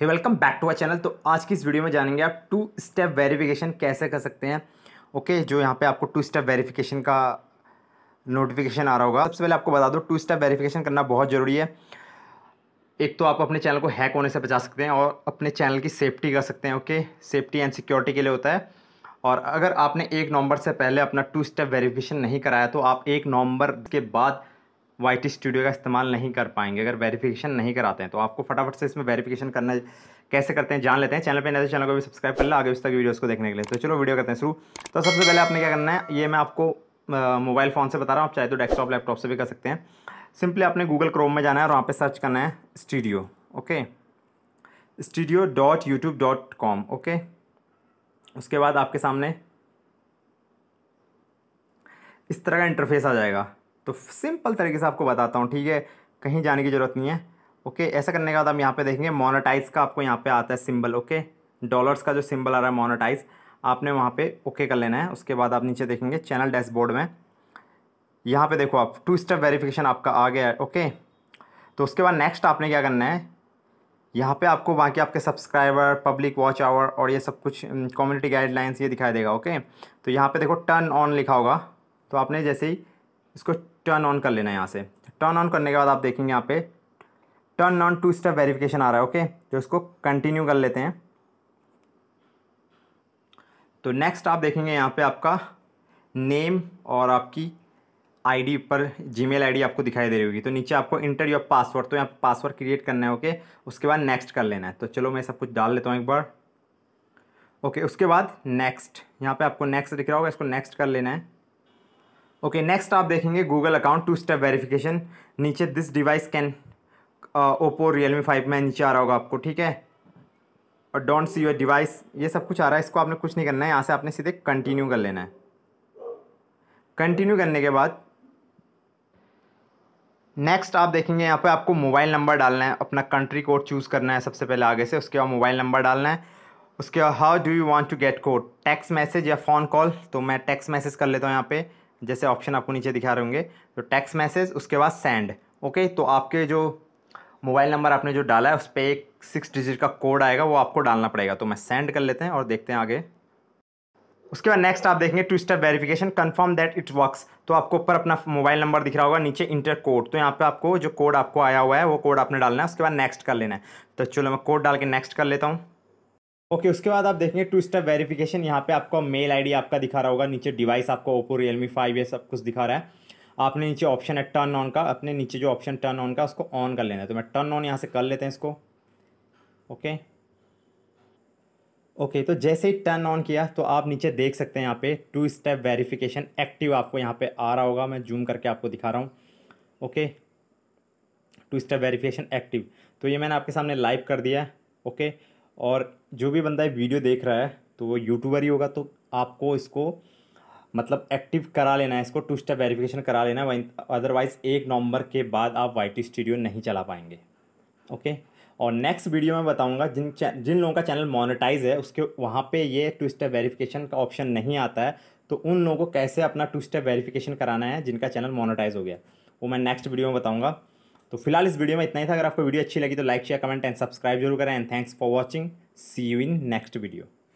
Hey welcome back to our channel. तो आज की इस वीडियो में जानेंगे आप 2-स्टेप वेरिफिकेशन कैसे कर सकते हैं। ओके, जो यहाँ पे आपको 2-स्टेप वेरिफिकेशन का नोटिफिकेशन आ रहा होगा। सबसे पहले आपको बता दो 2-स्टेप वेरिफिकेशन करना बहुत ज़रूरी है। एक तो आप अपने चैनल को हैक होने से बचा सकते हैं और अपने चैनल की सेफ्टी कर सकते हैं। ओके, सेफ्टी एंड सिक्योरिटी के लिए होता है। और अगर आपने 1 नवंबर से पहले अपना 2-स्टेप वेरिफिकेशन नहीं कराया तो आप 1 नवंबर के बाद YT स्टूडियो का इस्तेमाल नहीं कर पाएंगे अगर वेरिफिकेशन नहीं कराते हैं। तो आपको फटाफट से इसमें वेरिफिकेशन करना कैसे करते हैं जान लेते हैं। चैनल पे नए चैनल को भी सब्सक्राइब कर लें आगे उस तक वीडियोज़ को देखने के लिए। तो चलो वीडियो करते हैं शुरू। तो सबसे पहले आपने क्या करना है, ये मैं आपको मोबाइल फ़ोन से बता रहा हूँ, आप चाहे तो डेस्कटॉप लैपटॉप से भी कर सकते हैं। सिंपली आपने गूगल क्रोम में जाना है और वहाँ पर सर्च करना है स्टूडियो। Okay, studio.youtube.com। ओके, उसके बाद आपके सामने इस तरह का इंटरफेस आ जाएगा। तो सिंपल तरीके से आपको बताता हूँ, ठीक है, कहीं जाने की ज़रूरत नहीं है। ओके, ऐसा करने के बाद आप यहाँ पे देखेंगे मोनेटाइज का आपको यहाँ पे आता है सिंबल। ओके, डॉलर्स का जो सिंबल आ रहा है मोनेटाइज, आपने वहाँ पे ओके कर लेना है। उसके बाद आप नीचे देखेंगे चैनल डैशबोर्ड में, यहाँ पे देखो आप 2-स्टेप वेरीफिकेशन आपका आ गया है। ओके, तो उसके बाद नेक्स्ट आपने क्या करना है, यहाँ पर आपको बाकी आपके सब्सक्राइबर पब्लिक वॉच आवर और ये सब कुछ कम्युनिटी गाइडलाइंस ये दिखाई देगा। ओके, तो यहाँ पर देखो टर्न ऑन लिखा होगा, तो आपने जैसे ही इसको टर्न ऑन कर लेना है। यहाँ से टर्न ऑन करने के बाद आप देखेंगे यहाँ पे टर्न ऑन 2-स्टेप वेरिफिकेशन आ रहा है। ओके, तो इसको कंटिन्यू कर लेते हैं। तो नेक्स्ट आप देखेंगे यहाँ पे आपका नेम और आपकी आईडी पर जीमेल आईडी आपको दिखाई दे रही होगी। तो नीचे आपको इंटर योर पासवर्ड, तो यहाँ पर पासवर्ड क्रिएट करना है। ओके, उसके बाद नेक्स्ट कर लेना है। तो चलो मैं सब कुछ डाल लेता हूँ एक बार। ओके, उसके बाद नेक्स्ट, यहाँ पर आपको नेक्स्ट दिख रहा होगा, इसको नेक्स्ट कर लेना है। ओके, नेक्स्ट आप देखेंगे गूगल अकाउंट 2-स्टेप वेरिफिकेशन, नीचे this device can Oppo Realme 5 में नीचे आ रहा होगा आपको, ठीक है, और डोंट सी योर डिवाइस ये सब कुछ आ रहा है। इसको आपने कुछ नहीं करना है, यहाँ से आपने सीधे कंटिन्यू कर लेना है। कंटिन्यू करने के बाद नेक्स्ट आप देखेंगे यहाँ पे आपको मोबाइल नंबर डालना है, अपना कंट्री कोड चूज़ करना है सबसे पहले आगे से, उसके बाद मोबाइल नंबर डालना है। उसके बाद how do you want to get code, text message या फ़ोन कॉल। तो मैं टेक्स्ट मैसेज कर लेता हूँ, यहाँ पे जैसे ऑप्शन आपको नीचे दिखा रहे होंगे। तो टेक्स्ट मैसेज, उसके बाद सेंड। ओके, तो आपके जो मोबाइल नंबर आपने जो डाला है उस पर एक 6 डिजिट का कोड आएगा, वो आपको डालना पड़ेगा। तो मैं सेंड कर लेते हैं और देखते हैं आगे। उसके बाद नेक्स्ट आप देखेंगे two step verification confirm that it works. तो आपको ऊपर अपना मोबाइल नंबर दिख रहा होगा, नीचे इंटर कोड, तो यहाँ पर आपको जो कोड आपको आया हुआ है वो कोड आपने डालना है। उसके बाद नेक्स्ट कर लेना है। तो चलो मैं कोड डाल के नेक्स्ट कर लेता हूँ। ओके, उसके बाद आप देखेंगे 2-स्टेप वेरिफिकेशन, यहाँ पे आपको मेल आईडी आपका दिखा रहा होगा, नीचे डिवाइस आपको ओप्पो Realme 5 ये सब कुछ दिखा रहा है। आपने नीचे ऑप्शन है टर्न ऑन का, अपने नीचे जो ऑप्शन टर्न ऑन का उसको ऑन कर लेना है। तो मैं टर्न ऑन यहाँ से कर लेते हैं इसको। ओके ओके, तो जैसे ही टर्न ऑन किया तो आप नीचे देख सकते हैं यहाँ पे 2-स्टेप वेरिफिकेशन एक्टिव आपको यहाँ पर आ रहा होगा। मैं जूम करके आपको दिखा रहा हूँ। ओके, 2-स्टेप वेरिफिकेशन एक्टिव, तो ये मैंने आपके सामने लाइव कर दिया है। ओके, और जो भी बंदा ये वीडियो देख रहा है तो वो यूट्यूबर ही होगा, तो आपको इसको मतलब एक्टिव करा लेना है, इसको 2-स्टेप वेरिफिकेशन करा लेना है, वहीं अदरवाइज़ 1 नवंबर के बाद आप YT स्टूडियो नहीं चला पाएंगे। ओके, और नेक्स्ट वीडियो में बताऊंगा जिन लोगों का चैनल मोनेटाइज है उसके वहाँ पे ये 2-स्टेप वेरिफिकेशन का ऑप्शन नहीं आता है, तो उन लोगों को कैसे अपना 2-स्टेप वेरिफिकेशन कराना है जिनका चैनल मोनेटाइज हो गया, वो मैं नेक्स्ट वीडियो में बताऊँगा। तो फिलहाल इस वीडियो में इतना ही था। अगर आपको वीडियो अच्छी लगी तो like share comment and subscribe जरूर करें। And thanks for watching, see you in next video.